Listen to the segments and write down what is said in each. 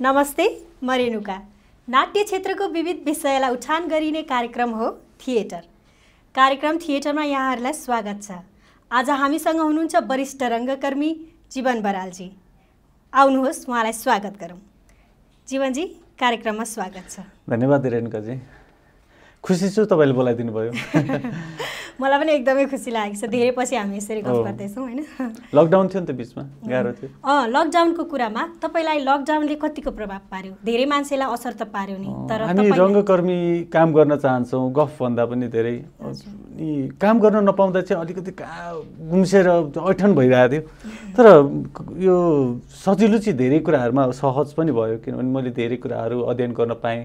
नमस्ते, म रेणुका। नाट्य क्षेत्रको विविध विषयलाई उठान गरिने कार्यक्रम हो थिएटर। कार्यक्रम थिएटरमा यहाँहरूलाई स्वागत छ। आज हामीसँग हुनुहुन्छ वरिष्ठ रंगकर्मी जीवन बराल जी। आउनुहोस्, उहाँलाई स्वागत गरौँ। जीवन जी, कार्यक्रममा स्वागत छ। धन्यवाद रेणुका जी। खुसी छु तपाईले बोलाइदिनु भयो। मलाई पनि एकदमै खुसी लागेको छ। धेरै पछि हामी यसरी गफ गर्दैछौँ, हैन? लकडाउन थियो नि त, बीचमा गाह्रो थियो। लकडाउनको कुरामा तपाईलाई लकडाउनले कतिको प्रभाव पार्यो? धेरै मान्छेलाई असर त पार्यो नि, तर हामी रंगकर्मी काम गर्न चाहन्छौँ। गफ भन्दा पनि धेरै काम गर्न नपाउँदा चाहिँ अलिकति गुम्सेर ऐठन भइरहेको थियो, तर यो सजिलो चाहिँ धेरै कुराहरुमा सहज पनि भयो, किनभने मैले धेरै कुराहरु अध्ययन गर्न पाएँ।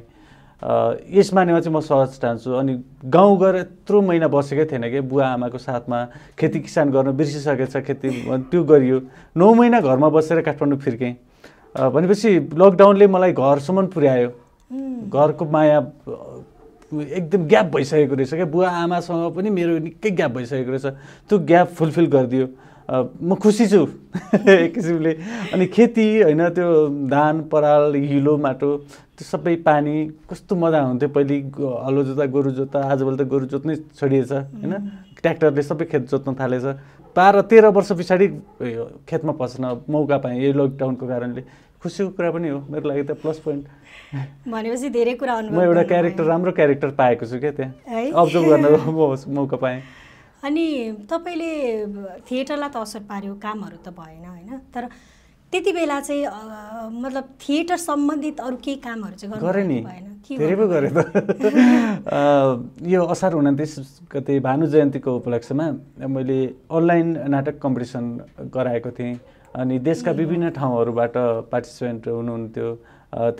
इस मानेमा चाहिँ म सहज ठान्छु। अनि गाउँ गएर यत्रो महिना बसेकै थिएन कि, बुवा आमाको साथमा खेती किसान गर्न बिर्सिसकेछ। खेती त्यो गरियो। 9 महिना घरमा बसेर काठमाडौँ फिर्केँ। भनेपछि लकडाउनले मलाई घरसम्म पुर्यायो। घरको माया एकदम ग्याप भइसकेको रहेछ क्या। बुवा आमासँग पनि मेरो निकै ग्याप भइसकेको रहेछ। त्यो ग्याप फुलफिल गरिदियो। म खुसी छु एक किसिमले। अनि खेती हैन, त्यो धान पराल हिलो माटो त्यो सबै पानी कस्तो मजा हुन्थ्यो। पहिले हलो जोत्दा गोरु जोत्दा, आजभोलि त गोरु जोत्नै छोडिएछ हैन। ट्र्याक्टरले सबै खेत जोत्न थालेछ। 12-13 वर्ष पछाडि खेतमा पस्न मौका पाएँ यो लकडाउनको कारणले। खुसीको कुरा पनि हो, मेरो लागि त प्लस पोइन्ट। भनेपछि धेरै कुरा अनुभव, म एउटा क्यारेक्टर, राम्रो क्यारेक्टर पाएको छु के त्यहाँ अब्जर्भ गर्न मौका पाएँ। अनि तपाईले थिएटरलाई त असर पार्यो, कामहरु त भएन हैन, तर त्यति बेला चाहिँ मतलब थिएटर सम्बन्धित अरु केही कामहरु चाहिँ गर्नु भएन? धेरै पो गरे त। यो असार 29 गते भानु जयन्तीको उपलक्ष्यमा मैले अनलाइन नाटक कम्पिटिसन गराएको थिएँ। अनि देशका विभिन्न ठाउँहरुबाट पार्टिसिपेन्ट हुनुहुन्थ्यो।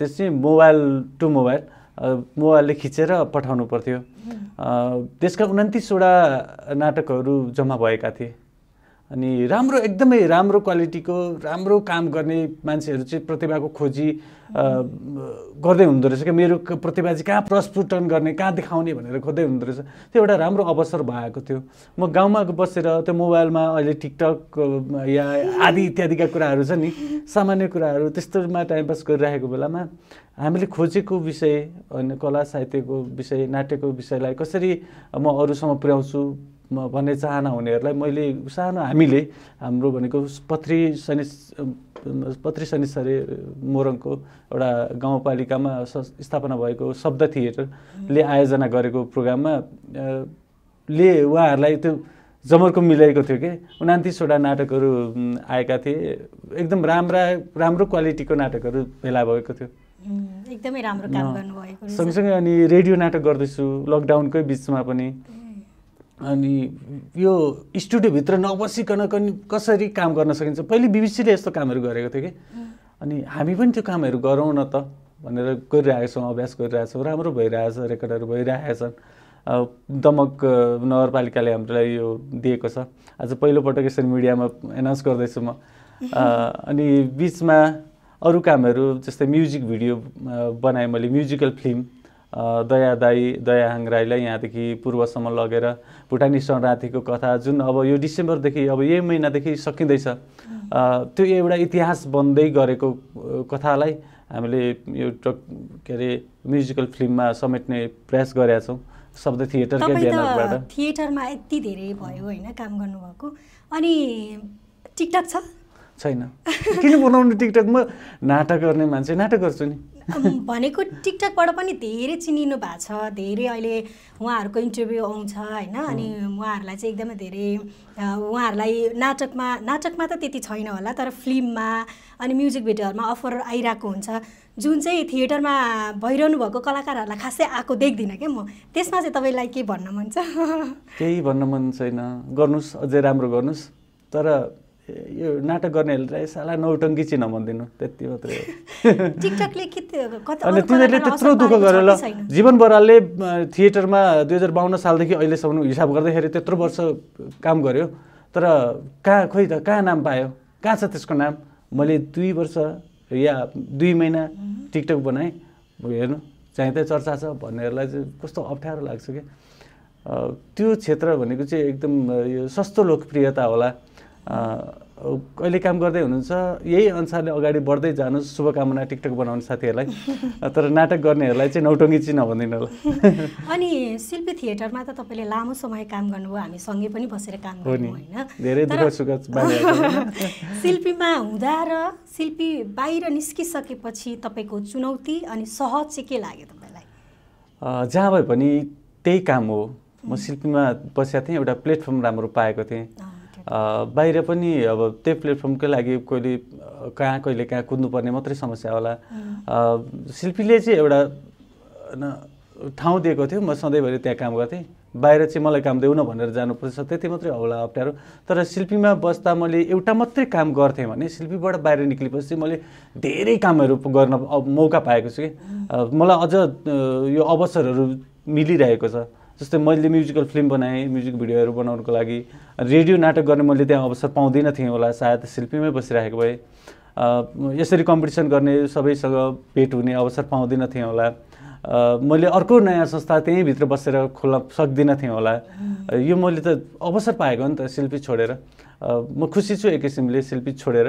त्यस चाहिँ मोबाइलले खिचेर पठाउनु पर्थ्यो। त्यसका 29वटा नाटकहरू जम्मा भएका थिए। अनि राम्रो, एकदमै राम्रो क्वालिटीको राम्रो काम गर्ने मान्छेहरू चाहिँ प्रतिभाको खोजी गर्दै हुँदो रहेछ कि। मेरो प्रतिभा चाहिँ कहाँ प्रस्फुटन गर्ने, कहाँ देखाउने भनेर खोज्दै हुँदो रहेछ। त्यो एउटा राम्रो अवसर भएको थियो। म गाउँमा बसेर त्यो मोबाइलमा अहिले टिकटक या आदि इत्यादिका कुराहरू छ नि, सामान्य कुराहरू, त्यस्तोमा टाइम पास गरिरहेको बेलामा हामीले खोजेको विषय, अनि कला साहित्यको विषय, नाट्यको विषयलाई कसरी म अरूसम्म पुर्याउँछु भन्ने चाहना हुनेहरूलाई मैले सानो, हामीले हाम्रो भनेको पत्री शनिश्चरी मोरङको एउटा गाउँपालिकामा स्थापना भएको शब्द थिएटरले आयोजना गरेको प्रोग्राममा ले उहाँहरूलाई त्यो जमर्को मिलाएको थियो कि। 29वटा नाटकहरू आएका थिए। एकदम राम्रो क्वालिटीको नाटकहरू भेला भएको थियो। एकदमै राम्रो काम गर्नुभएको रहेछ। सँगसँगै अनि रेडियो नाटक गर्दैछु लकडाउनकै बिचमा पनि। अनि यो स्टुडियोभित्र नबसिकन कसरी काम गर्न सकिन्छ। पहिले बिबिसीले यस्तो कामहरू गरेको थियो कि, अनि हामी पनि त्यो कामहरू गरौँ न त भनेर गरिरहेको छौँ, अभ्यास गरिरहेछौँ। राम्रो भइरहेछ, रेकर्डहरू भइरहेछन्। दमक नगरपालिकाले हामीलाई यो दिएको छ। आज पहिलोपटक यसरी मिडियामा एनाउन्स गर्दैछु म। अनि बिचमा अरू कामहरू जस्तै म्युजिक भिडियो बनाएँ मैले, म्युजिकल फिल्म। दयाहाङ राईलाई यहाँदेखि पूर्वसम्म लगेर भुटानी शरणार्थीको कथा, जुन अब यो डिसेम्बरदेखि, अब यही महिनादेखि सकिँदैछ, त्यो एउटा इतिहास बन्दै गरेको कथालाई हामीले यो के अरे म्युजिकल फिल्ममा समेट्ने प्रयास गरेका छौँ। शब्द थिएटरकै ब्यानरबाट। थिएटरमा यति धेरै भयो हैन काम गर्नुभएको। अनि टिकटक छ? छैन। किन बनाउनु टिकटक? म नाटक गर्ने मान्छे, नाटक गर्छु नि। भनेको टिकटकबाट पनि धेरै चिनिनु भएको छ। धेरै अहिले उहाँहरूको इन्टरभ्यू आउँछ हैन। अनि उहाँहरूलाई चाहिँ एकदमै धेरै, उहाँहरूलाई नाटकमा त त्यति छैन होला, तर फिल्ममा अनि म्युजिक भिडियोहरूमा अफर आइरहेको हुन्छ, जुन चाहिँ थिएटरमा भइरहनु भएको कलाकारहरूलाई खासै आएको देख्दिनँ क्या म। त्यसमा चाहिँ तपाईँलाई के भन्न मन छ? केही भन्न मन छैन। गर्नुहोस्, अझै राम्रो गर्नुहोस्, तर यो नाटक गर्नेहरूलाई साला नौटङ्की चाहिँ नभनिदिनु, त्यति मात्रै हो। टिकटकले अनि तिनीहरूले त्यत्रो दुःख गर्यो ल। जीवन बरालले थिएटरमा 2052 सालदेखि अहिलेसम्म हिसाब गर्दाखेरि त्यत्रो वर्ष काम गर्यो, तर कहाँ, खोइ त कहाँ नाम पायो, कहाँ छ त्यसको नाम? मैले 2 वर्ष या 2 महिना टिकटक बनाएँ। हेर्नु, चाहिँ चर्चा छ भन्नेहरूलाई चाहिँ कस्तो अप्ठ्यारो लाग्छ क्या। त्यो क्षेत्र भनेको चाहिँ एकदम यो सस्तो लोकप्रियता होला। अहिले काम गर्दै हुनुहुन्छ यही अनुसारले अगाडि बढ्दै जानुस्। शुभकामना टिकटक बनाउने साथीहरुलाई तर नाटक गर्नेहरुलाई चाहिँ नौटंगी चाहिँ नभन्दिनु होला। अनि शिल्पी थिएटरमा त तपाईले लामो समय काम गर्नुभयो, हामी सँगै पनि बसेर काम गर्नु हैन, धेरै दुःख सुख बानी शिल्पीमा हुँदा र शिल्पी बाहिर निस्किसकेपछि तपाईको चुनौती अनि सहज चाहिँ के लाग्यो तपाईलाई? जहाँ भए पनि त्यही काम हो। म शिल्पीमा बसेको थिएँ, एउटा प्लेटफर्म राम्रो पाएको थिएँ, बाहिर पनि अब त्यो प्लेटफर्मकै लागि कहिले कहाँ कुद्नुपर्ने मात्रै समस्या होला। शिल्पीले चाहिँ एउटा ठाउँ दिएको थियो, म सधैँभरि त्यहाँ काम गर्थेँ, बाहिर चाहिँ मलाई काम देऊ न भनेर जानुपर्छ त्यति मात्रै होला अप्ठ्यारो। तर शिल्पीमा बस्दा मैले एउटा मात्रै काम गर्थेँ भने शिल्पीबाट बाहिर निस्केपछि मैले धेरै कामहरू गर्न मौका पाएको छु कि मलाई अझ यो अवसरहरू मिलिरहेको छ। जस्तै मैले म्युजिकल फिल्म बनाएँ, म्युजिक भिडियोहरू बनाउनको लागि, रेडियो नाटक गर्ने मैले त्यहाँ अवसर पाउँदिनँ थिएँ होला, सायद शिल्पीमै बसिरहेको भए। यसरी कम्पिटिसन गर्ने, सबैसँग भेट हुने अवसर पाउँदिनँ थिएँ होला। मैले अर्को नयाँ संस्था त्यहीँभित्र बसेर खोल्न सक्दिनँ थिएँ होला। यो मैले त अवसर पाएको हो नि त शिल्पी छोडेर। म खुसी छु एक किसिमले शिल्पी छोडेर,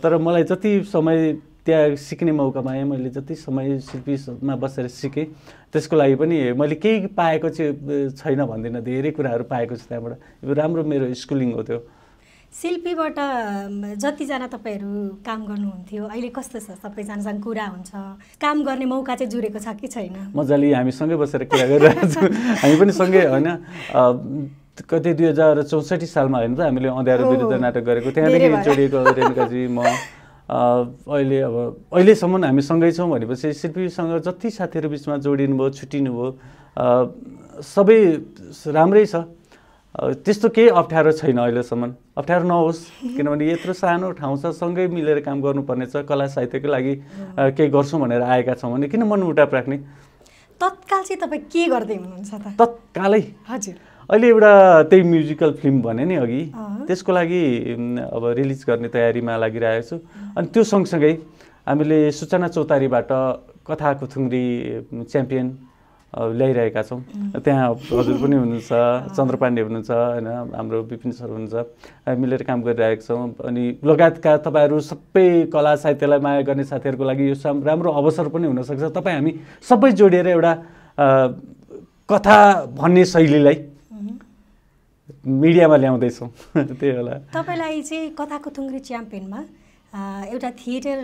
तर मलाई जति समय त्यहाँ सिक्ने मौका पाएँ, मैले जति समय शिल्पीमा बसेर सिकेँ त्यसको लागि पनि मैले केही पाएको चाहिँ छैन भन्दिनँ, धेरै कुराहरू पाएको छु त्यहाँबाट। यो राम्रो मेरो स्कुलिङ हो त्यो। शिल्पीबाट जतिजना तपाईहरू काम गर्नुहुन्थ्यो अहिले कस्तो छ? सबैजनासँग कुरा हुन्छ, काम गर्ने मौका चाहिँ जुरेको छ कि छैन? मजाले हामी सँगै बसेर कुरा गरिरहेको छौँ, हामी पनि सँगै होइन। कति 2064 सालमा होइन त हामीले अँध्यारो विरुद्ध नाटक गरेको, त्यहाँदेखि जोडिएको रेणुकाजी म अहिले अब अहिलेसम्म हामी सँगै छौँ भनेपछि शिल्पीसँग जति साथीहरू बिचमा जोडिनु भयो छुट्टिनु भयो सबै राम्रै छ। त्यस्तो केही अप्ठ्यारो छैन अहिलेसम्म। अप्ठ्यारो नहोस् किनभने यत्रो सानो ठाउँ छ, सँगै मिलेर काम गर्नुपर्नेछ। कला साहित्यको लागि केही गर्छौँ भनेर आएका छौँ भने किन मन उल्टा राख्ने? तत्काल चाहिँ तपाईँ के गर्दै हुनुहुन्छ त? तत्कालै हजुर अहिले एउटा त्यही म्युजिकल फिल्म भने नि अघि, त्यसको लागि अब रिलिज गर्ने तयारीमा लागिरहेको छु। अनि त्यो सँगसँगै हामीले सूचना चौतारीबाट कथा कुंग्री चैंपियन ल्याइरहेका छौँ। त्यहाँ हजुर पनि हुनुहुन्छ, चन्द्र पाण्डे हुनुहुन्छ हैन, हाम्रो विपिन सर हुनुहुन्छ, मिलेर काम गरिरहेका छौँ। अनि लगायतका तपाईहरू सबै कला साहित्यलाई माया गर्ने साथीहरूको लागि यो राम्रो अवसर पनि हुनसक्छ। तपाईँ हामी सबै जोडिएर एउटा कथा भन्ने शैलीलाई मिडियामा ल्याउँदैछौँ त्यही होला। तपाईलाई चाहिँ कथाको कुंग्री च्याम्पियनमा एउटा थिएटर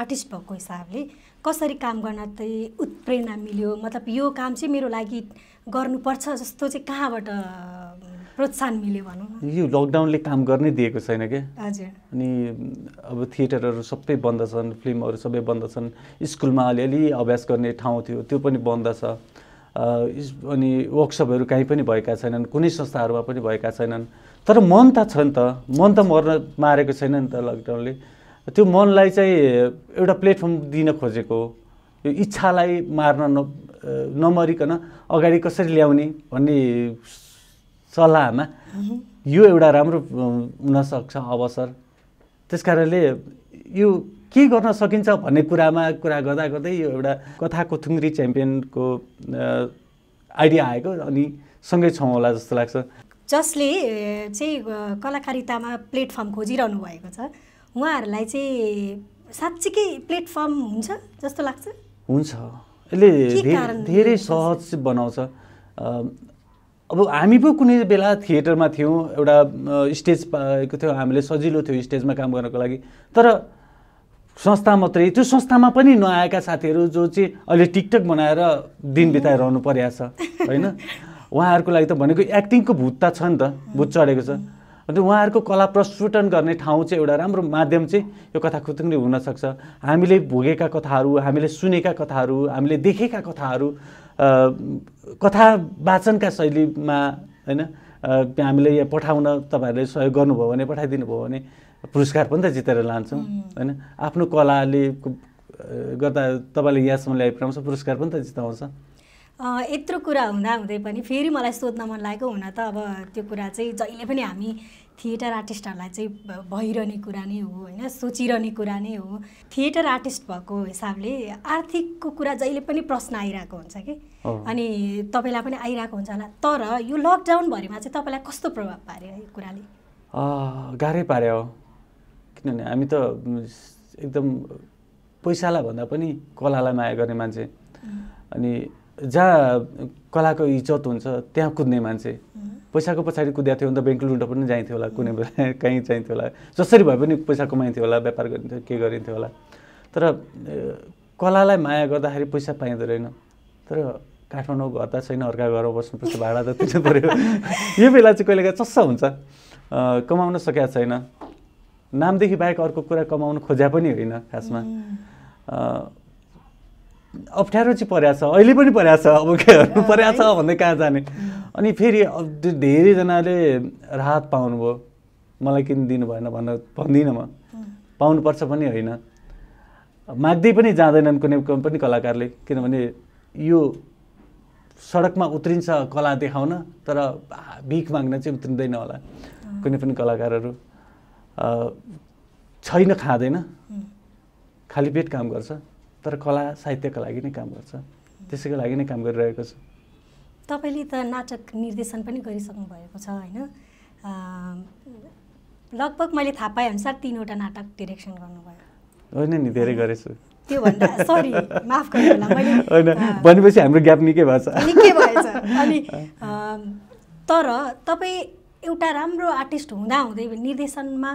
आर्टिस्ट भएको हिसाबले कसरी काम गर्न चाहिँ उत्प्रेरणा मिल्यो? मतलब यो काम चाहिँ मेरो लागि गर्नुपर्छ जस्तो चाहिँ कहाँबाट प्रोत्साहन मिल्यो भनौँ? यो लकडाउनले काम गर्नै दिएको छैन क्या हजुर। अनि अब थिएटरहरू सबै बन्द छन्, फिल्महरू सबै बन्द छन्, स्कुलमा अलिअलि अभ्यास गर्ने ठाउँ थियो त्यो पनि बन्द छ। अनि वर्कसपहरू कहीँ पनि भएका छैनन्, कुनै संस्थाहरूमा पनि भएका छैनन्। तर मन त छ नि त, मन त मर्न मारेको छैन नि त लकडाउनले। त्यो मनलाई चाहिँ एउटा प्लेटफर्म दिन खोजेको हो। यो इच्छालाई मार्न नमरिकन अगाडि कसरी ल्याउने भन्ने सल्लाहमा यो एउटा राम्रो हुनसक्छ अवसर। त्यस कारणले यो के गर्न सकिन्छ भन्ने कुरामा कुरा गर्दा गर्दै यो एउटा कथाको कुंग्री च्याम्पियनको आइडिया आएको अनि सँगै छौँ होला जस्तो लाग्छ। जसले चाहिँ कलाकारितामा प्लेटफर्म खोजिरहनु भएको छ उहाँहरूलाई चाहिँ साँच्चीकै प्लेटफर्म हुन्छ जस्तो लाग्छ? हुन्छ, यसले धेरै सहज बनाउँछ। अब हामी पो कुनै बेला थिएटरमा थियौँ, एउटा स्टेज पाएको थियो, हामीले सजिलो थियो स्टेजमा काम गर्नको लागि। तर संस्था मात्रै, त्यो संस्थामा पनि नआएका साथीहरू जो चाहिँ अहिले टिकटक बनाएर दिन बिताइरहनु परेको छ होइन, उहाँहरूको लागि त भनेको एक्टिङको भूत त छ नि त, भूत चढेको छ। अन्त उहाँहरूको कला प्रस्फुटन गर्ने ठाउँ चाहिँ एउटा राम्रो माध्यम चाहिँ यो कथा कुंग्री हुनसक्छ। हामीले भोगेका कथाहरू, हामीले सुनेका कथाहरू, हामीले देखेका कथाहरू कथा वाचनका शैलीमा होइन हामीले यहाँ पठाउन तपाईँहरूले सहयोग गर्नुभयो भने, पठाइदिनु भयो भने पुरस्कार पनि त जितेर लान्छौँ हैन। आफ्नो कलाले गर्दा तपाईँले यहाँसम्म ल्याइपुर्याउँछ, पुरस्कार पनि त जिताउँछ। यत्रो कुरा हुँदा हुँदै पनि फेरि मलाई सोध्न मन लागेको हुन त अब त्यो कुरा चाहिँ जहिले पनि हामी थिएटर आर्टिस्टहरूलाई चाहिँ भइरहने कुरा नै हो होइन, सोचिरहने कुरा नै हो। थिएटर आर्टिस्ट भएको हिसाबले आर्थिकको कुरा जहिले पनि प्रश्न आइरहेको हुन्छ कि, अनि तपाईँलाई पनि आइरहेको हुन्छ होला। तर यो लकडाउनभरिमा चाहिँ तपाईँलाई कस्तो प्रभाव पार्यो यो कुराले? गाह्रै पार्यो। किनभने हामी त एकदम पैसालाई भन्दा पनि कलालाई माया गर्ने मान्छे, अनि जहाँ कलाको इज्जत हुन्छ त्यहाँ कुद्ने मान्छे। पैसाको पछाडि कुद्या थियो भने त बेङ्गलुरुबाट पनि जाइन्थ्यो होला, कुनै बेला कहीँ जाइन्थ्यो होला, जसरी भए पनि पैसा कमाइन्थ्यो होला, व्यापार गरिन्थ्यो, के गरिन्थ्यो होला। तर कलालाई माया गर्दाखेरि पैसा पाइँदो रहेन। तर काठमाडौँ घर त छैन, अर्का घरमा बस्नुपर्छ, भाडा त तिर्नु पऱ्यो। यो बेला चाहिँ कहिलेकाहीँ चस्सा हुन्छ, कमाउन सकेका छैन। नामदेखि बाहेक अर्को कुरा कमाउन खोज्या पनि होइन खासमा। अप्ठ्यारो चाहिँ परेको छ, अहिले पनि परेको छ, अब के गर्नु, परेको छ भन्दै कहाँ जाने। अनि फेरि धेरैजनाले राहत पाउनुभयो, मलाई किन दिनु भएन भनेर भन्दिनँ म। पाउनुपर्छ पनि होइन, माग्दै पनि जाँदैनन् कुनै पनि कलाकारले, किनभने यो सडकमा उत्रिन्छ कला देखाउन, तर भिख माग्न चाहिँ उत्रिँदैन होला कुनै पनि कलाकारहरू। छैन, खाँदैन, खाली पेट काम गर्छ, तर कला साहित्यका लागि नै काम गर्छ, त्यसैको लागि नै काम गरिरहेको छ। तपाईले त नाटक निर्देशन पनि गरिसक्नु भएको छ हैन? लगभग मैले थाहा पाए अनुसार 3 वटा नाटक डिरेक्सन गर्नुभयो हैन नि? धेरै गरेछु त्यो भन्दा, सरी माफ गर्नुहोला मैले हैन। भनेपछि हाम्रो ग्याप निकै भएछ, निकै भएछ। अनि तर तपाई एउटा राम्रो आर्टिस्ट हुँदा हुँदै निर्देशनमा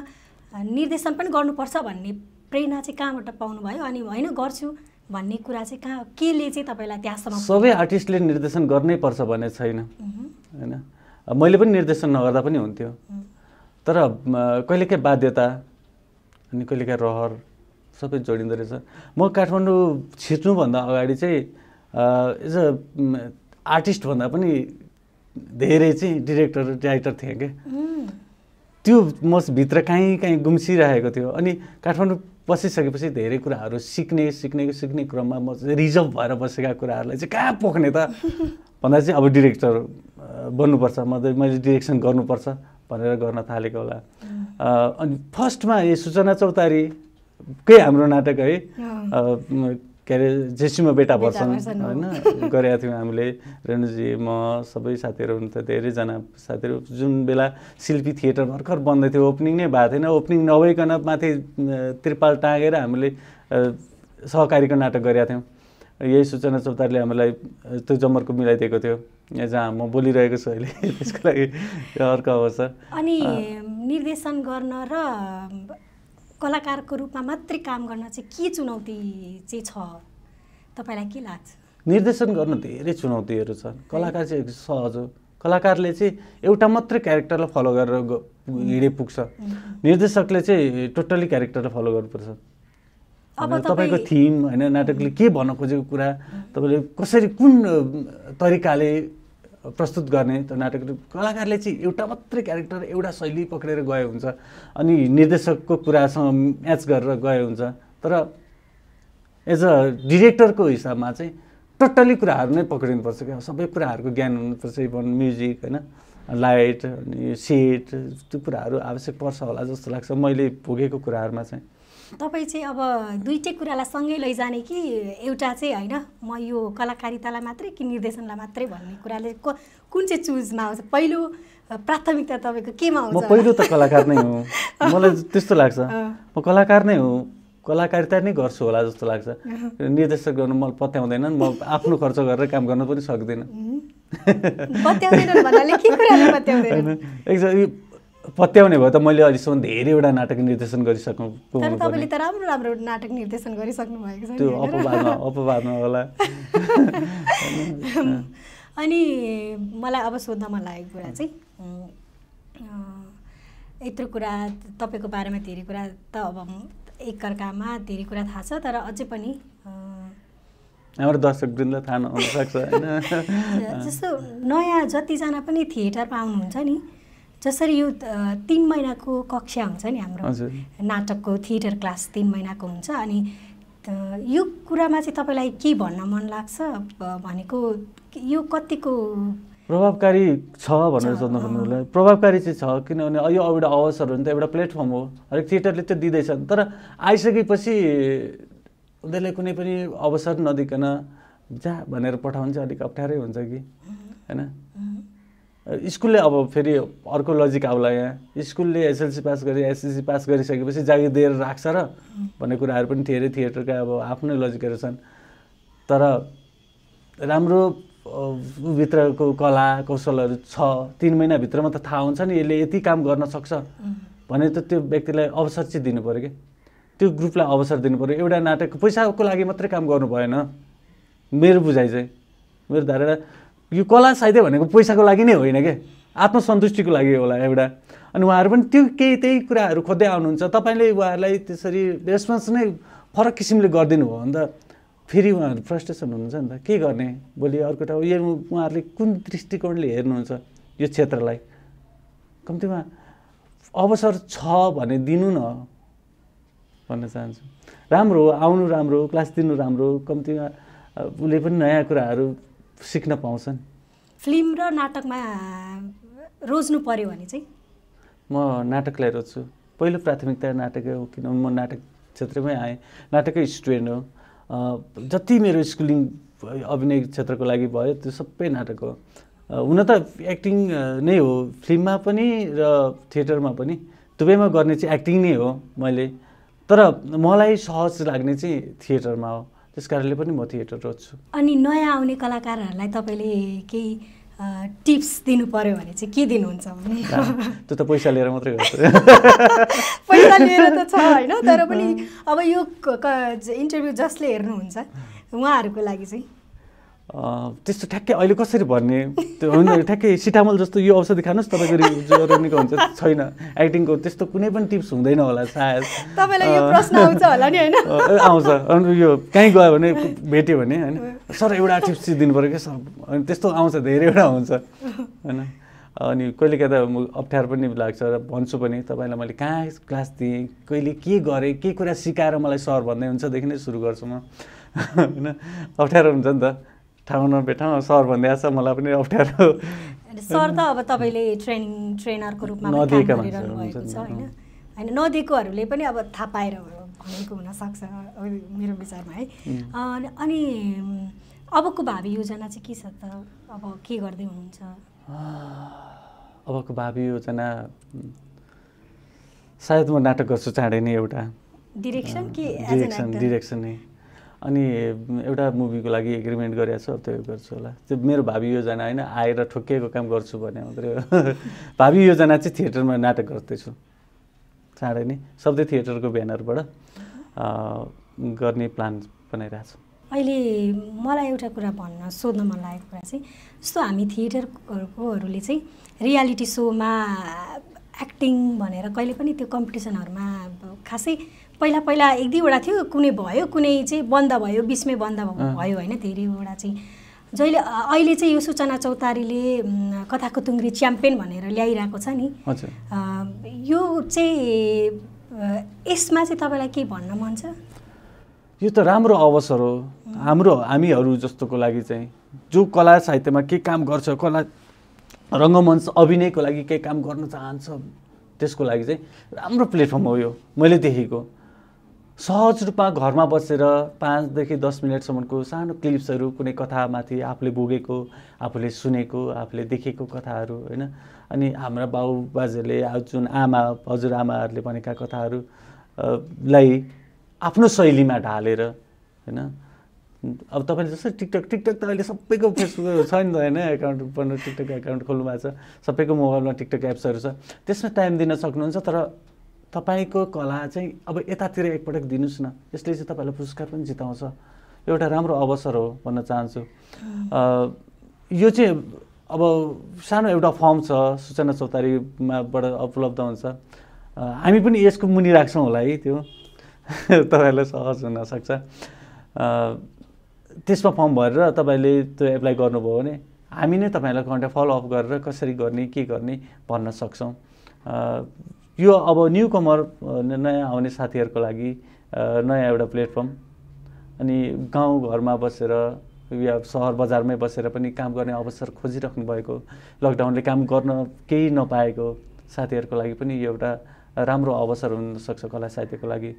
निर्देशन पनि गर्नुपर्छ भन्ने प्रेरणा चाहिँ कहाँबाट पाउनु भयो, अनि हैन गर्छु भन्ने कुरा चाहिँ कहाँ, केले चाहिँ तपाईलाई त्यहाँसम्म? सबै आर्टिस्टले निर्देशन गर्नै पर्छ भन्ने छैन हैन। मैले पनि निर्देशन नगर्दा पनि हुन्थ्यो, तर कहिलेकाहीँ बाध्यता अनि कहिलेकाहीँ रहर सबै जोडिँदो रहेछ। म काठमाडौँ छिर्नुभन्दा अगाडि चाहिँ एज अ आर्टिस्टभन्दा पनि धेरै चाहिँ डिरेक्टर राइटर थिएँ क्या। त्यो म भित्र कहीँ कहीँ गुम्सिरहेको थियो। अनि काठमाडौँ बसिसकेपछि धेरै कुराहरू सिक्ने सिक्ने सिक्ने क्रममा म रिजर्भ भएर बसेका कुराहरूलाई चाहिँ कहाँ पोख्ने त भन्दा चाहिँ अब डिरेक्टर बन्नुपर्छ, मैले डिरेक्सन गर्नुपर्छ भनेर गर्न थालेको होला। अनि फर्स्टमा यो सूचना चौतारीकै हाम्रो नाटक है, के अरे जेसीमा बेटा भर्छन् होइन, गरेका थियौँ हामीले। रेणुजी, म, सबै साथीहरू हुनुहुन्थ्यो, धेरैजना साथीहरू। जुन बेला शिल्पी थिएटर भर्खर बन्दै थियो, ओपनिङ नै भएको थिएन। ओपनिङ नभइकन माथि त्रिपाल टाँगेर हामीले सहकारीको नाटक गरेका थियौँ। यही सूचना चौतारीले हामीलाई त्यो जमर्को मिलाइदिएको थियो, जहाँ म बोलिरहेको छु अहिले। त्यसको लागि अर्को अवस्था। अनि निर्देशन गर्न र कलाकारको रूपमा मात्रै काम गर्न चाहिँ के चुनौती चाहिँ छ, तपाईलाई के लाग्छ? निर्देशन गर्न धेरै चुनौतीहरू छ। कलाकार चाहिँ सहज हो, कलाकारले चाहिँ एउटा मात्रै क्यारेक्टरलाई फलो गरेर हिँडे पुग्छ, निर्देशकले चाहिँ टोटली क्यारेक्टरलाई फलो गर्नुपर्छ। अब तपाईँको थिम होइन, नाटकले के भन्न खोजेको कुरा तपाईँले कसरी कुन तरिकाले प्रस्तुत गर्ने, त्यो नाटक कलाकारले चाहिँ एउटा मात्रै क्यारेक्टर एउटा शैली पक्रेर गए हुन्छ, अनि निर्देशकको कुरासँग म्याच गरेर गए हुन्छ। तर एज अ डिरेक्टरको हिसाबमा चाहिँ टोटली कुराहरू नै पक्रिनुपर्छ क्या, सबै कुराहरूको ज्ञान हुनुपर्छ, इभन म्युजिक होइन, लाइट अनि सेट, त्यो कुराहरू आवश्यक पर्छ होला जस्तो लाग्छ मैले भोगेको कुराहरूमा चाहिँ। तपाईँ चाहिँ अब 2टै कुरालाई सँगै लैजाने कि एउटा चाहिँ होइन म यो कलाकारितालाई मात्रै कि निर्देशनलाई मात्रै भन्ने कुराले कुन चाहिँ चुजमा आउँछ? पहिलो प्राथमिकता तपाईँको केमा आउँछ? म पहिलो त कलाकार नै हुँ, मलाई त्यस्तो लाग्छ। म कलाकार नै हुँ, कलाकारिता नै गर्छु होला जस्तो लाग्छ। निर्देशक गर्नु मलाई पत्याउँदैनन्, म आफ्नो खर्च गरेर काम गर्न पनि सक्दिनँ। पत्याउने भयो त मैले अहिलेसम्म धेरैवटा नाटक निर्देशन गरिसक्नु। तर तपाईले त राम्रो राम्रो नाटक निर्देशन गरिसक्नु भएको छ। त्यो अपवादमा होला। अनि मलाई अब सोध्न मन लागेको कुरा चाहिँ, यत्रो कुरा तपाईँको बारेमा धेरै कुरा त अब एकअर्कामा धेरै कुरा थाहा छ, तर अझै पनि हाम्रो दर्शकवृन्दलाई थाहा नहुन सक्छ हैन? जस्तो नयाँ जतिजना पनि थिएटरमा आउनुहुन्छ नि, जसरी यो 3 महिनाको कक्षा हुन्छ नि हाम्रो नाटकको, थिएटर क्लास 3 महिनाको हुन्छ, अनि यो कुरामा चाहिँ तपाईँलाई के भन्न मन लाग्छ भनेको, यो कतिको प्रभावकारी छ भनेर सोध्नु पर्ने? प्रभावकारी चाहिँ छ, किनभने यो एउटा अवसर हो नि त, एउटा प्लेटफर्म हो, हरेक थिएटरले त्यो दिँदैछन्। तर आइसकेपछि उनीहरूले कुनै पनि अवसर नदिकन जा भनेर पठाउनु चाहिँ अलिक अप्ठ्यारै हुन्छ कि, होइन? स्कूलले अब फेरि अर्को लजिक आउला यहाँ स्कूलले एसएलसी पास गरे एसएससी पास गरिसकेपछि जागिर राख्छ र भन्ने कुराहरु पनि थिए थिएटरका अब आफ्नै लजिकहरु छन्। तर राम्रो भित्रको कला कौशलहरु छ 3 महिना भित्रमा त थाहा हुन्छ नि यसले यति काम गर्न सक्छ भने त त्यो व्यक्तिलाई अवसर चाहिँ दिनु पर्यो के त्यो ग्रुपलाई अवसर दिनु पर्यो। एउटा नाटक पैसाको लागि मात्रै काम गर्नु भएन मेरो बुझाइ चाहिँ मेरो धारणा यो कला सायदै भनेको पैसाको लागि नै होइन के आत्मसन्तुष्टिको लागि होला एउटा। अनि उहाँहरु पनि त्यो केही त्यही कुराहरु खोज्दै आउनुहुन्छ तपाईले उहाँहरुलाई त्यसरी रेस्पोन्स नै फरक किसिमले गर्दिनु भयो भने त फेरि उहाँहरु फ्रस्ट्रेसन हुनुहुन्छ नि त के गर्ने। भोलि अर्को ठाउँ यो उहाँहरुले कुन दृष्टिकोणले हेर्नुहुन्छ यो क्षेत्रलाई कम्तिमा अवसर छ भने दिनु न भन्न चाहन्छु। राम्रो आउनु राम्रो क्लास दिनु राम्रो कम्तिमा उले पनि नयाँ कुराहरु सिक्न पाउँछन्। फिल्म र नाटकमा रोज्नु पर्यो भने चाहिँ म नाटकलाई रोज्छु पहिलो प्राथमिकता नाटक हो किनभने म नाटक क्षेत्रमै आएँ नाटकै स्टुडेन्ट हो। जति मेरो स्कुलिङ अभिनय क्षेत्रको लागि भयो त्यो सबै नाटक हो। हुन त एक्टिङ नै हो फिल्ममा पनि र थिएटरमा पनि दुवैमा गर्ने चाहिँ एक्टिङ नै हो मैले तर मलाई सहज लाग्ने चाहिँ थिएटरमा हो त्यसकारणले पनि म थिएटर रोज्छु। अनि नयाँ आउने कलाकारहरूलाई तपाईले केही टिप्स दिनु पर्यो भने चाहिँ के दिनुहुन्छ भने त्यो त पैसा लिएर मात्रै गर्छ पैसा लिएर त छ हैन तर पनि अब यो इन्टरभ्यु जसले हेर्नुहुन्छ उहाँहरुको लागि चाहिँ त्यस्तो ठ्याक्कै अहिले कसरी भन्ने त्यो होइन ठ्याक्कै सिटामोल जस्तो यो औषधि खानुस् तपाईको ज्वरो निको हुन्छ छैन एक्टिङको त्यस्तो कुनै पनि टिप्स हुँदैन होला सायद। तपाईलाई यो प्रश्न आउँछ होला नि हैन आउँछ अनि यो कहीँ गयो भने भेट्यो भने हैन सर एउटा टिप्स चाहिँ दिनु पर्यो के सर अनि त्यस्तो आउँछ धेरैवटा हुन्छ हैन। अनि कहिलेकाहीँ त अप्ठ्यारो पनि लाग्छ र भन्छु पनि तपाईलाई मैले कहाँ क्लास दिएँ कहिले के गरेँ के कुरा सिकाएर मलाई सर भन्दै हुन्छ देखि नै सुरु गर्छु म हैन अप्ठ्यारो हुन्छ नि त ठाउँ नभेटाउँ सर भन्दै छ मलाई पनि अप्ठ्यारो। सर त अब तपाईले ट्रेनिङ ट्रेनरको रूपमा काम गरिरहनु भएको छ हैन हैन नदिएकोहरूले पनि अब थाहा पाएर भनेको हुन सक्छ मेरो विचारमा है। अनि अबको भावी योजना चाहिँ के छ त अब के गर्दै हुनुहुन्छ अबको भावी योजना सायद म नाटक गर्छु चाँडै नै एउटा डाइरेक्सन के डाइरेक्सन नै अनि एउटा मुभीको लागि एग्रिमेन्ट गरेको छु त्यो गर्छु होला त्यो मेरो भावी योजना हैन आएर ठोकिएको काम गर्छु भन्ने मात्रै हो भावी योजना चाहिँ थिएटरमा नाटक गर्दैछु चाँडै नै सबै थिएटरको ब्यानरबाट गर्ने प्लान बनाइरहेको छु। अहिले मलाई एउटा कुरा भन्न सोध्न मन लागेको कुरा चाहिँ जस्तो हामी थिएटरकोहरूले चाहिँ रियालिटी सोमा एक्टिङ भनेर कहिले पनि त्यो कम्पिटिसनहरुमा खासै पहिला पहिला एक दुईवटा थियो कुनै भयो कुनै चाहिँ बन्द भयो बीचमै बन्द भयो हैन धेरैवटा चाहिँ जहिले अहिले चाहिँ यो सूचना चौतारीले कथाको कुंग्री च्याम्पियन भनेर ल्याइराको छ नि यो चाहिँ यसमा चाहिँ तपाईलाई के भन्न मन छ। यो त राम्रो अवसर हो हाम्रो हामीहरु जस्तोको लागि चाहिँ जो कला साहित्यमा के काम गर्छ कला रंगमञ्च अभिनयको लागि के काम गर्न चाहन्छ त्यसको लागि चाहिँ राम्रो प्लेटफर्म हो यो मैले देखेको। सहज रूपमा घरमा बसेर 5 देखि 10 मिनेटसम्मको सानो क्लिप्सहरु कुनै कथामाथि आफूले भोगेको आफूले सुनेको आफूले देखेको कथाहरु हैन अनि हाम्रा बाबु बाजेले जुन आमा हजुरआमाहरुले भनेका कथाहरु लाई आफ्नो शैलीमा ढालेर हैन अब तपाईले जस्तै टिकटक टिकटक त अहिले सबैको फेसबुक छ नि त हैन एकाउन्ट बन्नु टिकटक एकाउन्ट खोल्नु भएको छ सबैको मोबाइलमा टिकटक एप्सहरु छ त्यसमा टाइम दिन सक्नुहुन्छ तर तपाईको कला चाहिँ अब यतातिर एकपटक दिनुस् न यसले चाहिँ तपाईलाई पुरस्कार पनि जिताउँछ एउटा राम्रो अवसर हो भन्न चाहन्छु। यो चाहिँ अब सानो एउटा फर्म छ सूचना चौतारीमाबाट उपलब्ध हुन्छ हामी पनि यसको मुनि राख्छौँ होला है त्यो तपाईलाई सहज हुन सक्छ त्यसमा फर्म भरेर तपाईले त्यो एप्लाई गर्नुभयो भने हामी नै तपाईलाई कन्ट्याक्ट फलोअप गरेर कसरी गर्ने के गर्ने भन्न सक्छौँ। यो अब न्यू कमर नयाँ आउने साथीहरुको लागि नयाँ एउटा प्लेटफर्म अनि गाउँ घरमा बसेर या शहर बजारमै बसेर पनि काम गर्ने अवसर खोजिराख्नु भएको लकडाउनले काम गर्न केही नपाएको साथीहरुको लागि पनि यो एउटा राम्रो अवसर हुन सक्छ कला साहित्यको लागि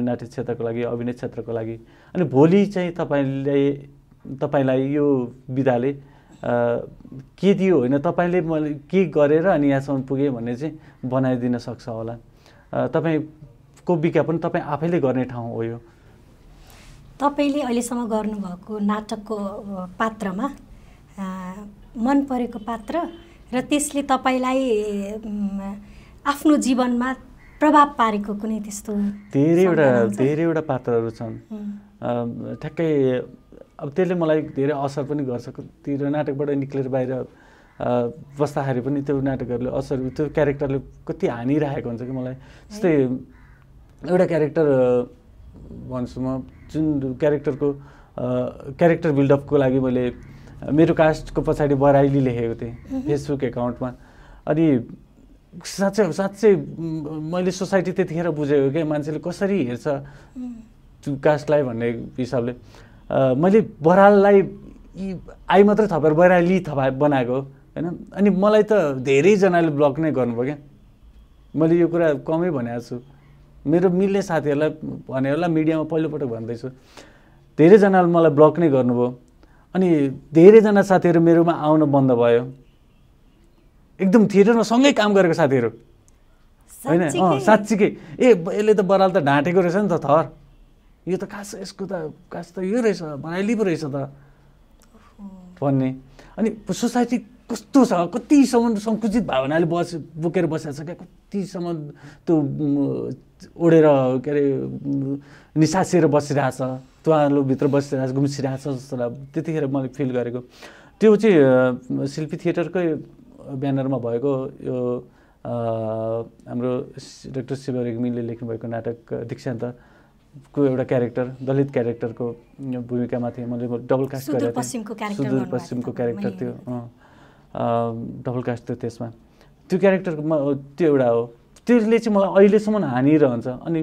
नाट्य क्षेत्रको लागि अभिनय क्षेत्रको लागि। अनि भोलि चाहिँ तपाईलाई यो विधाले के दियो हैन तपाईले मैले के गरेर अनि यहाँसम्म पुगे भन्ने चाहिँ बनाइदिन सक्छ होला। तपाईको विज्ञापन तपाई आफैले गर्ने ठाउँ हो यो। तपाईले अहिलेसम्म गर्नु भएको नाटकको पात्रमा मन परेको पात्र र त्यसले तपाईलाई आफ्नो जीवनमा प्रभाव पारेको कुनै त्यस्तो धेरैवटा पात्रहरू छन्। ठ्याक्कै अब त्यसले मलाई धेरै असर पनि गर्छ। त्यो नाटकबाट निक्लेर बाहिर बस्दाखेरि पनि त्यो नाटकहरूले असर त्यो क्यारेक्टरले कति हानिरहेको हुन्छ कि मलाई। जस्तै एउटा क्यारेक्टर भन्छु म, जुन क्यारेक्टरको क्यारेक्टर बिल्डअपको लागि मैले मेरो कास्टको पछाडि बराइली लेखेको थिएँ फेसबुक एकाउन्टमा। अनि साँच्चै मैले सोसाइटी त्यतिखेर बुझेको कि मान्छेले कसरी हेर्छ कास्टलाई भन्ने हिसाबले। मैले बराललाई आई मात्रै थपेर बराली थपा बनाएको हैन। अनि मलाई त धेरैजनाले ब्लक नै गर्नुभयो क्या। मैले यो कुरा कमै भनेको छु, मेरो मिल्ने साथीहरूलाई भने होला, मिडियामा पहिलोपटक भन्दैछु। धेरैजनाले मलाई ब्लक नै गर्नुभयो अनि धेरैजना साथीहरू मेरोमा आउन बन्द भयो। एकदम थिएटरमा सँगै काम गरेको साथीहरू होइन, साँच्चीकै यसले त बराल त ढाँटेको रहेछ नि त, थर यो त खास यसको त खास त यो रहेछ, बराइली पो रहेछ त भन्ने। अनि सोसाइटी कस्तो छ, कतिसम्म सङ्कुचित भावनाले बोकेर बसेको छ क्या, कतिसम्म त्यो ओढेर के अरे निसासिएर बसिरहेछ, त्वालोभित्र बसिरहेछ, गुम्सिरहेछ जस्तो त्यतिखेर मैले फिल गरेको। त्यो चाहिँ शिल्पी थिएटरकै ब्यानरमा भएको यो हाम्रो डाक्टर शिव रेग्मीले लेख्नुभएको नाटक दीक्षान्त को एउटा क्यारेक्टर, दलित क्यारेक्टरको भूमिकामा थिएँ। मैले डबल कास्ट गरेको थिएँ, सुदूरपश्चिमको क्यारेक्टर थियो, डबल कास्ट थियो त्यसमा। त्यो क्यारेक्टरमा त्यो एउटा हो, त्यसले चाहिँ मलाई अहिलेसम्म हानिरहन्छ। अनि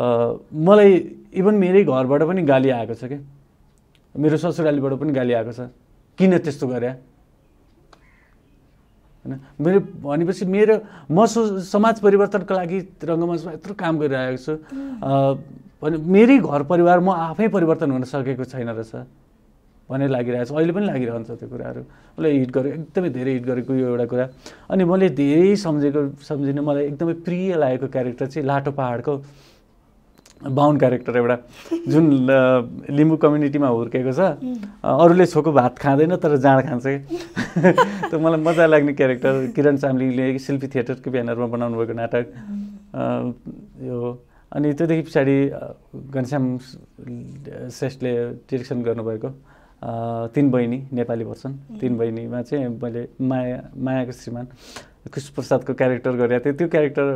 मलाई इभन मेरै घरबाट पनि गाली आएको छ क्या, मेरो ससुरालीबाट पनि गाली आएको छ, किन त्यस्तो गरे हैन। मेरो भनेपछि मेरो म समाज परिवर्तनको लागि रङ्गमञ्चमा यत्रो काम गरिरहेको छु भने मेरै घर परिवार म आफै परिवर्तन हुन सकेको छैन रहेछ भन्ने लागिरहेको छ। अहिले पनि लागिरहन्छ त्यो कुराहरू। मैले हिट गरेँ, एकदमै धेरै हिट गरेको यो एउटा कुरा। अनि मैले धेरै सम्झिने मलाई एकदमै प्रिय लागेको क्यारेक्टर चाहिँ लाटो पहाडको बाहुन क्यारेक्टर, एउटा जुन लिम्बू कम्युनिटीमा हुर्केको छ, अरूले छोको भात खाँदैन तर जाँड खान्छ कि त्यो मलाई मजा लाग्ने क्यारेक्टर। किरण चाम्लिङले शिल्पी थिएटरको ब्यानरमा बनाउनुभएको नाटक यो। अनि त्योदेखि पछाडि गणश्याम श्रेष्ठले डिरेक्सन गर्नुभएको 3 बहिनी नेपाली भर्सन 3 बहिनीमा चाहिँ मैले मायाको श्रीमान कृष्णप्रसादको क्यारेक्टर गरेको थिएँ। त्यो क्यारेक्टर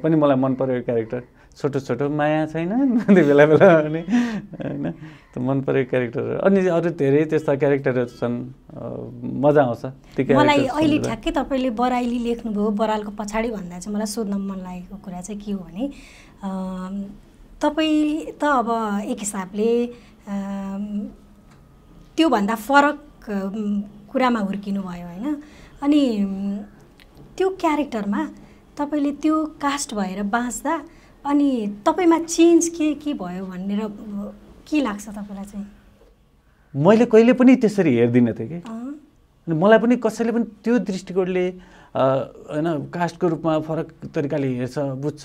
पनि मलाई मन परेको क्यारेक्टर, छोटो छोटो माया छैन त्यो बेला बेला अनि होइन, त्यो मन परेको क्यारेक्टरहरू। अनि अरू धेरै त्यस्ता क्यारेक्टरहरू छन्, मजा आउँछ त्यो क्यारेक्टर। मलाई अहिले ठ्याक्कै तपाईँले बराइली लेख्नुभयो, बरालको पछाडि भन्दा चाहिँ मलाई सोध्न मन लागेको कुरा चाहिँ के हो भने, तपाईँ त अब एक हिसाबले त्योभन्दा फरक कुरामा हुर्किनु भयो होइन, अनि त्यो क्यारेक्टरमा तपाईँले त्यो कास्ट भएर बाँच्दा अनि तपाईमा चेन्ज के भयो भनेर के लाग्छ तपाईलाई चाहिँ? मैले कहिले पनि त्यसरी हेर्दिनँ थिएँ कि, अनि मलाई पनि कसैले पनि त्यो दृष्टिकोणले हैन कास्टको रूपमा फरक तरिकाले हेर्छ बुझ्छ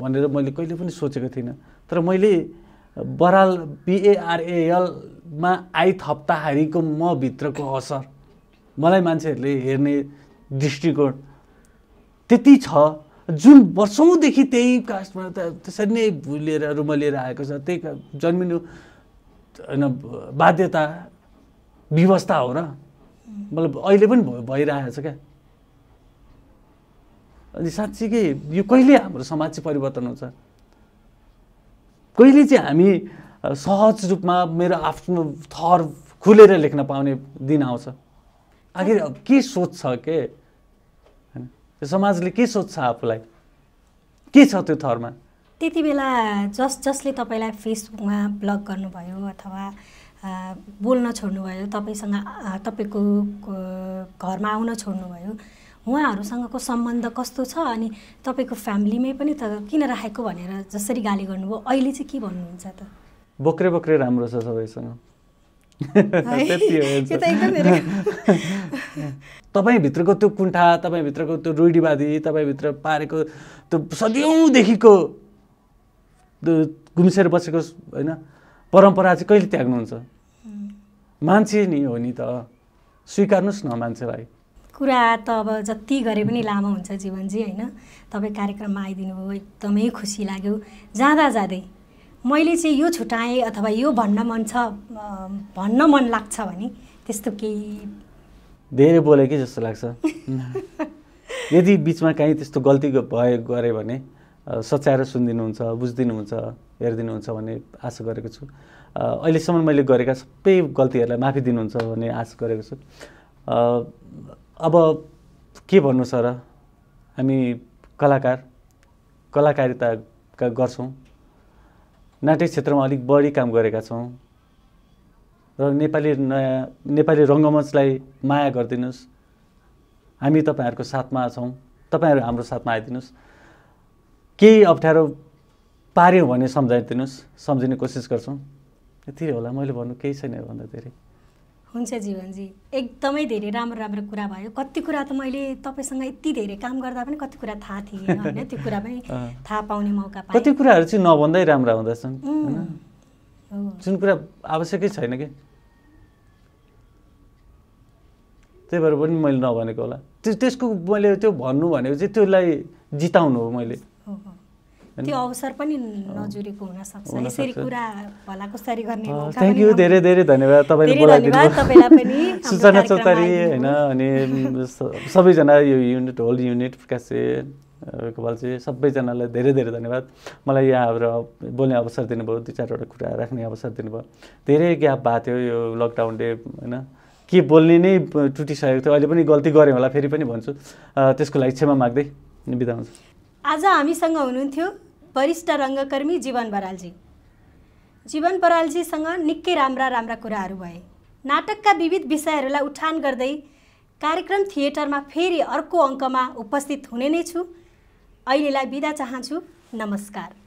भनेर मैले कहिले पनि सोचेको थिइनँ। तर मैले बराल BARAL मा आई थप्ताहारीको म भित्रको असर, मलाई मान्छेहरूले हेर्ने दृष्टिकोण त्यति छ जुन वर्षौंदेखि त्यही कास्टमा त्यसरी नै भुलेर रुमलेर आएको छ। त्यही जन्मिनु होइन बाध्यता विवस्था हो र, मतलब अहिले पनि भइरहेको छ क्या। अनि साँच्चीकै यो कहिले हाम्रो समाज चाहिँ परिवर्तन हुन्छ, कहिले चाहिँ हामी सहज रूपमा मेरो आफ्नो थर खुलेर लेख्न पाउने दिन आउँछ? आखिर के सोच्छ के समाजले, के सोच्छ आफूलाई, के छ त्यो थरमा? त्यति बेला जसले तपाईँलाई फेसबुकमा ब्लग गर्नुभयो अथवा बोल्न छोड्नुभयो, तपाईँसँग तपाईँको घरमा आउन छोड्नुभयो, उहाँहरूसँगको सम्बन्ध कस्तो छ? अनि तपाईँको फ्यामिलीमै पनि त किन राखेको भनेर जसरी गाली गर्नुभयो, अहिले चाहिँ के भन्नुहुन्छ त? बोक्रे बोक्रे राम्रो छ सबैसँग, तपाईभित्रको त्यो कुण्ठा, तपाईभित्रको त्यो रुढीवादी, तपाईभित्र पारेको त्यो सदियौँदेखिको गुम्सेर बसेको हैन परम्परा चाहिँ कहिले त्याग्नुहुन्छ? मान्छे नि हो नि, त स्वीकार्नुस् न मान्छेलाई। कुरा त अब जति गरे पनि लामो हुन्छ जीवनजी हैन। तपाई कार्यक्रममा आइदिनु भयो, एकदमै खुसी लाग्यो। जाँदा जाँदै मैले चाहिँ यो छुटाएँ अथवा यो भन्न मन छ, भन्न मन लाग्छ भने त्यस्तो केही धेरै बोलेकै जस्तो लाग्छ? यदि बिचमा कहीँ त्यस्तो गल्ती भयो गरे भने सच्याएर सुनिदिनुहुन्छ, बुझिदिनुहुन्छ, हेरिदिनुहुन्छ भन्ने आशा गरेको छु। अहिलेसम्म मैले गरेका सबै गल्तीहरूलाई माफी दिनुहुन्छ भन्ने आशा गरेको छु। अब के भन्नु सर, हामी कलाकारिता गर्छौँ, नाट्य क्षेत्रमा अलिक बढी काम गरेका छौँ र नेपाली रङ्गमञ्चलाई माया गरिदिनुहोस्। हामी तपाईहरूको साथमा छौँ, तपाईहरू हाम्रो साथमा आइदिनुहोस्। केही अप्ठ्यारो पार्यो भने सम्झाइदिनुहोस्, सम्झिने कोसिस गर्छौँ। यति होला, मैले भन्नु केही छैन भन्दा धेरै। हुन्छ जीवनजी, एकदमै धेरै राम्रो राम्रो कुरा भयो। कति कुरा त मैले तपाईसँग यति धेरै काम गर्दा पनि कति कुरा थाहा थिएन हैन, त्यो कुरा पनि थाहा पाउने मौका पाएँ। कति कुराहरु चाहिँ नभन्दै राम्रो हुँदछन् हैन, जुन कुरा आवश्यकै छैन के, त्यही भएर पनि मैले नभनेको होला। त्यसको मैले त्यो भन्नु भनेको चाहिँ त्यसलाई जिताउनु हो मैले। त्यो अवसर पनि नजुरेको हुन सक्छ। यसरी कुरा भला कसरी गर्ने मौका। थ्यांक यू, धेरै धेरै धन्यवाद तपाईले बोलाइदिनु। तपाईलाई पनि सूचना चौतारी हैन अनि सबैजना यो युनिट, होल युनिट, प्रकाशे कपालजी सबैजनालाई धेरै धेरै धन्यवाद। मलाई यहाँ आएर बोल्ने अवसर दिनुभयो, दुई चारवटा कुरा राख्ने अवसर दिनुभयो। धेरै ग्याप भएको थियो यो लकडाउनले हैन, के बोल्ने नै टुटिसकेको थियो। अहिले पनि गल्ती गरे होला, फेरि पनि भन्छु, त्यसको लागि क्षमा माग्दै बिदा हुन्छु। आज हामीसँग हुनुहुन्थ्यो वरिष्ठ रङ्गकर्मी जीवन बरालजी। जीवन बरालजीसँग निकै राम्रा राम्रा कुराहरू भए। नाटकका विविध विषयहरूलाई उठान गर्दै कार्यक्रम थिएटरमा फेरि अर्को अङ्कमा उपस्थित हुने नै छु। अहिलेलाई बिदा चाहन्छु। नमस्कार।